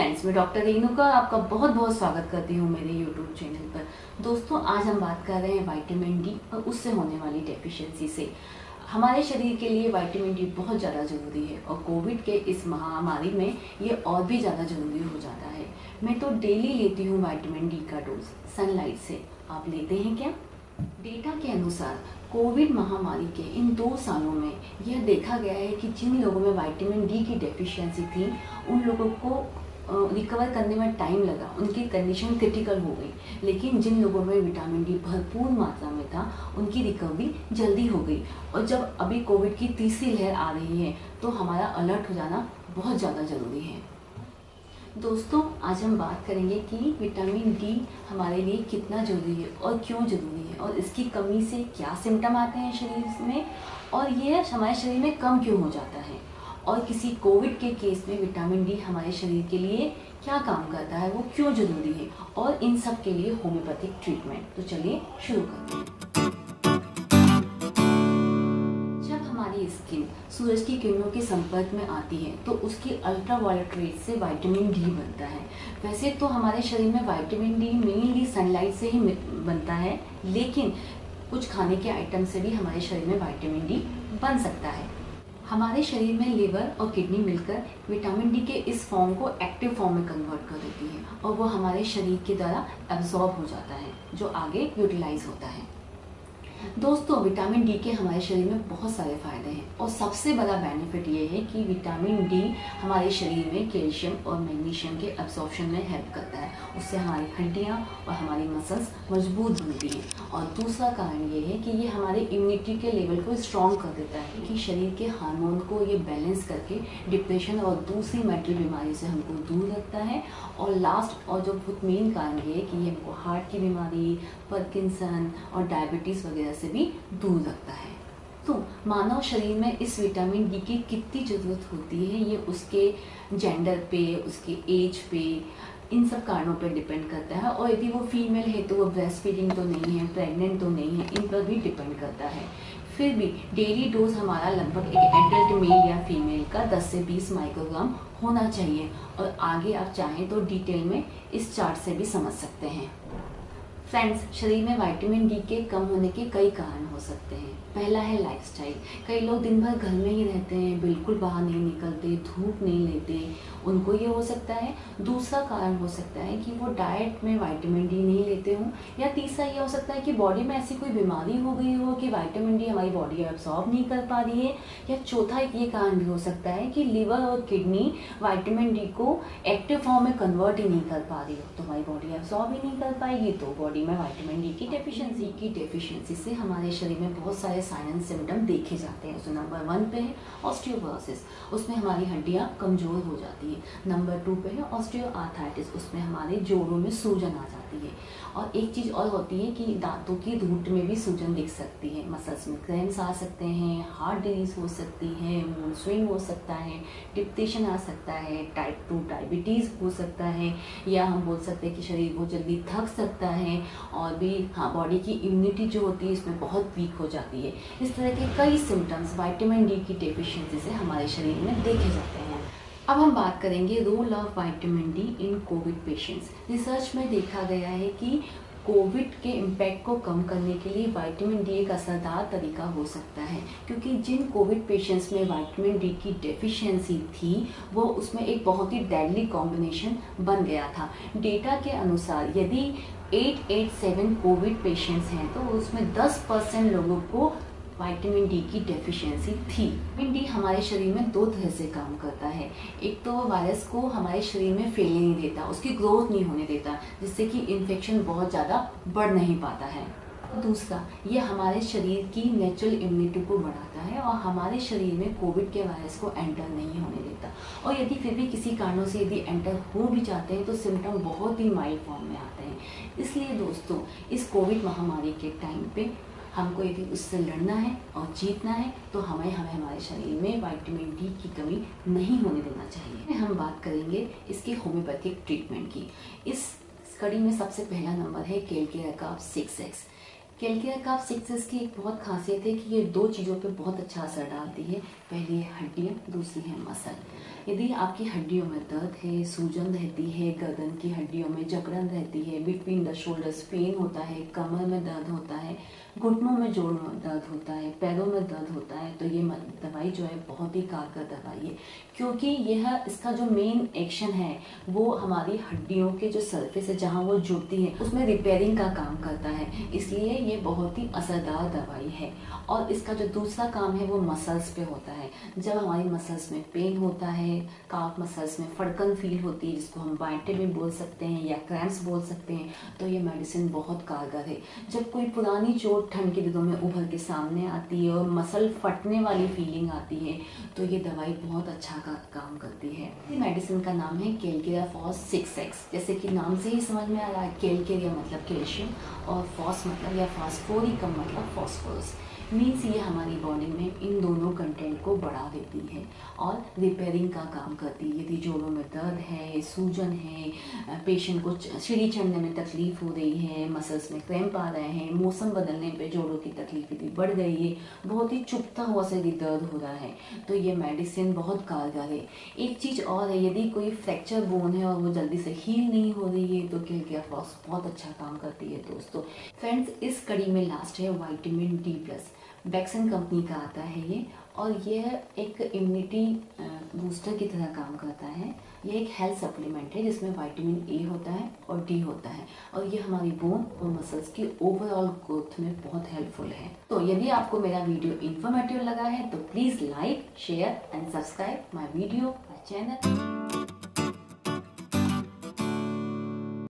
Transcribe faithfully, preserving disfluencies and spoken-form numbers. Friends, मैं doctor Renuka आपका बहुत बहुत स्वागत करती हूँ मेरे यूट्यूब चैनल पर। दोस्तों, आज हम बात कर रहे हैं विटामिन डी और उससे होने वाली डेफिशिएंसी से। हमारे शरीर के लिए विटामिन डी बहुत ज़्यादा ज़रूरी है और कोविड के इस महामारी में ये और भी ज़्यादा ज़रूरी हो जाता है। मैं तो डेली लेती हूँ विटामिन डी का डोज सनलाइट से। आप लेते हैं क्या? डेटा के अनुसार कोविड महामारी के इन दो सालों में यह देखा गया है कि जिन लोगों में विटामिन डी की डेफिशिएंसी थी उन लोगों को रिकवर करने में टाइम लगा, उनकी कंडीशन क्रिटिकल हो गई। लेकिन जिन लोगों में विटामिन डी भरपूर मात्रा में था उनकी रिकवरी जल्दी हो गई। और जब अभी कोविड की तीसरी लहर आ रही है तो हमारा अलर्ट हो जाना बहुत ज़्यादा ज़रूरी है। दोस्तों, आज हम बात करेंगे कि विटामिन डी हमारे लिए कितना ज़रूरी है और क्यों ज़रूरी है, और इसकी कमी से क्या सिम्टम आते हैं शरीर में, और ये हमारे शरीर में कम क्यों हो जाता है, और किसी कोविड के केस में विटामिन डी हमारे शरीर के लिए क्या काम करता है, वो क्यों ज़रूरी है, और इन सब के लिए होम्योपैथिक ट्रीटमेंट। तो चलिए शुरू करते हैं। जब हमारी स्किन सूरज की किरणों के संपर्क में आती है तो उसकी अल्ट्रावायलेट रेज से विटामिन डी बनता है। वैसे तो हमारे शरीर में विटामिन डी मेनली सनलाइट से ही बनता है, लेकिन कुछ खाने के आइटम से भी हमारे शरीर में विटामिन डी बन सकता है। हमारे शरीर में लीवर और किडनी मिलकर विटामिन डी के इस फॉर्म को एक्टिव फॉर्म में कन्वर्ट कर देती है और वो हमारे शरीर के द्वारा एब्जॉर्ब हो जाता है, जो आगे यूटिलाइज होता है। दोस्तों, विटामिन डी के हमारे शरीर में बहुत सारे फायदे हैं और सबसे बड़ा बेनिफिट ये है कि विटामिन डी हमारे शरीर में कैल्शियम और मैग्नीशियम के एब्जॉर्प्शन में हेल्प करता है। उससे हमारी हड्डियाँ और हमारी मसल्स मजबूत बनती हैं। और दूसरा कारण ये है कि ये हमारे इम्यूनिटी के लेवल को स्ट्रॉन्ग कर देता है कि शरीर के हार्मोन को ये बैलेंस करके डिप्रेशन और दूसरी मेंटल बीमारी से हमको दूर रखता है। और लास्ट और जो बहुत मेन कारण ये है कि ये हमको हार्ट की बीमारी, पार्किंसन और डायबिटीज़ वगैरह से भी दूर रखता है। तो मानव शरीर में इस विटामिन डी की कितनी ज़रूरत होती है ये उसके जेंडर पे, उसके एज पे, इन सब कारणों पे डिपेंड करता है। और यदि वो फीमेल है तो वो ब्रेस्ट फीडिंग तो नहीं है, प्रेग्नेंट तो नहीं है, इन पर भी डिपेंड करता है। फिर भी डेली डोज हमारा लगभग एक एडल्ट मेल या फीमेल का दस से बीस माइक्रोग्राम होना चाहिए। और आगे आप चाहें तो डिटेल में इस चार्ट से भी समझ सकते हैं। फ्रेंड्स, शरीर में विटामिन डी के कम होने के कई कारण हो सकते हैं। पहला है लाइफस्टाइल। कई लोग दिन भर घर में ही रहते हैं, बिल्कुल बाहर नहीं निकलते, धूप नहीं लेते, उनको ये हो सकता है। दूसरा कारण हो सकता है कि वो डाइट में विटामिन डी नहीं लेते हों, या तीसरा ये हो सकता है कि बॉडी में ऐसी कोई बीमारी हो गई हो कि विटामिन डी हमारी बॉडी एब्सॉर्ब नहीं कर पा रही है, या चौथा ये कारण भी हो सकता है कि लीवर और किडनी विटामिन डी को एक्टिव फॉर्म में कन्वर्ट ही नहीं कर पा रही हो, तो हमारी बॉडी एब्सॉर्ब ही नहीं कर पाएगी। तो बॉडी में विटामिन डी की डेफिशिएंसी की डेफिशिएंसी से हमारे शरीर में बहुत सारे साइन एंड सिम्टम देखे जाते हैं। तो नंबर वन पे है ऑस्टियोपोरोसिस, उसमें हमारी हड्डियां कमजोर हो जाती है। नंबर टू पे है ऑस्टियोआर्थराइटिस, उसमें हमारे जोड़ों में सूजन आ जाती है। और एक चीज़ और होती है कि दांतों की रूट में भी सूजन दिख सकती है, मसल्स में क्रैम्प्स आ सकते हैं, हार्ट डिजीज हो सकती है, मूड स्विंग हो सकता है, डिप्रेशन आ सकता है, टाइप टू डायबिटीज़ हो सकता है, या हम बोल सकते हैं कि शरीर बहुत जल्दी थक सकता है। और भी हाँ, बॉडी की इम्यूनिटी जो होती है इसमें बहुत वीक हो जाती है। इस तरह के कई सिम्टम्स विटामिन डी की डेफिशिएंसी से हमारे शरीर में देखे जाते हैं। अब हम बात करेंगे role of vitamin D in Covid patients. Research में देखा गया है कि कोविड के इम्पैक्ट को कम करने के लिए विटामिन डी एक असरदार तरीका हो सकता है, क्योंकि जिन कोविड पेशेंट्स में विटामिन डी की डेफिशिएंसी थी वो उसमें एक बहुत ही डेडली कॉम्बिनेशन बन गया था। डेटा के अनुसार यदि आठ सौ सत्तासी कोविड पेशेंट्स हैं तो उसमें दस परसेंट लोगों को विटामिन डी की डेफिशिएंसी थी। विटामिन डी हमारे शरीर में दो तरह से काम करता है। एक तो वो वायरस को हमारे शरीर में फैलने नहीं देता, उसकी ग्रोथ नहीं होने देता, जिससे कि इन्फेक्शन बहुत ज़्यादा बढ़ नहीं पाता है। दूसरा, ये हमारे शरीर की नेचुरल इम्यूनिटी को बढ़ाता है और हमारे शरीर में कोविड के वायरस को एंटर नहीं होने देता। और यदि फिर भी किसी कारणों से यदि एंटर हो भी जाते हैं तो सिम्टम बहुत ही माइल्ड फॉर्म में आते हैं। इसलिए दोस्तों, इस कोविड महामारी के टाइम पे हमको यदि उससे लड़ना है और जीतना है तो हमें हमें हमारे शरीर में विटामिन डी की कमी नहीं होने देना चाहिए। हम बात करेंगे इसके होम्योपैथिक ट्रीटमेंट की। इस कड़ी में सबसे पहला नंबर है कैलकेरिया का सिक्स एक्स। कैलकेरिया काफ सिक्सेस की एक बहुत खासियत है कि ये दो चीज़ों पे बहुत अच्छा असर डालती है। पहली है हड्डियाँ, दूसरी है मसल। यदि आपकी हड्डियों में दर्द है, सूजन रहती है, गर्दन की हड्डियों में जकड़न रहती है, बिटवीन द शोल्डर्स पेन होता है, कमर में दर्द होता है, घुटनों में जोड़ में दर्द होता है, पैरों में दर्द होता है, तो ये दवाई जो है बहुत ही कारगर दवाई है, क्योंकि यह इसका जो मेन एक्शन है वो हमारी हड्डियों के जो सरफेस है जहाँ वो जुड़ती है उसमें रिपेयरिंग का काम करता है, इसलिए ये बहुत ही असरदार दवाई है। और इसका जो दूसरा काम है वो मसल्स पे होता है। जब हमारी मसल्स में पेन होता है, काफ मसल्स में फड़कन फील होती है जिसको हम बाइटे भी बोल सकते हैं या क्रैम्प्स बोल सकते हैं, तो ये मेडिसिन बहुत कारगर है। जब कोई पुरानी चोट ठंड के दिनों में उभर के सामने आती है और मसल फटने वाली फीलिंग आती है, तो ये दवाई बहुत अच्छा का काम करती है। मेडिसिन का नाम है कैलकेरिया फॉस सिक्स एक्स। जैसे कि नाम से ही समझ में आ रहा है, कैलकेरिया मतलब कैल्शियम और फॉस मतलब या फॉस्फोरिकम मतलब फॉस्फोरस। मीन्स ये हमारी बॉडी में इन दोनों कंटेंट को बढ़ा देती है और रिपेयरिंग का काम करती है। यदि जोड़ों में दर्द है, सूजन है, पेशेंट को सीढ़ी चढ़ने में तकलीफ हो रही है, मसल्स में क्रैम्प आ रहे हैं, मौसम बदलने पे जोड़ों की तकलीफ यदि बढ़ गई है, बहुत ही चुभता हुआ से यदि दर्द हो रहा है, तो ये मेडिसिन बहुत कारगर है। एक चीज़ और है, यदि कोई फ्रैक्चर बोन है और वो जल्दी से हील नहीं हो रही है तो कैलकेरिया फॉस बहुत अच्छा काम करती है। दोस्तों फ्रेंड्स, इस कड़ी में लास्ट है vitamin D plus, Bakson company का आता है ये, और यह एक इम्यूनिटी बूस्टर की तरह काम करता है। यह एक हेल्थ सप्लीमेंट है जिसमें विटामिन ए होता है और डी होता है, और ये हमारी बोन और मसल्स की ओवरऑल ग्रोथ में बहुत हेल्पफुल है। तो यदि आपको मेरा वीडियो इन्फॉर्मेटिव लगा है तो please like, share and subscribe my video, my channel.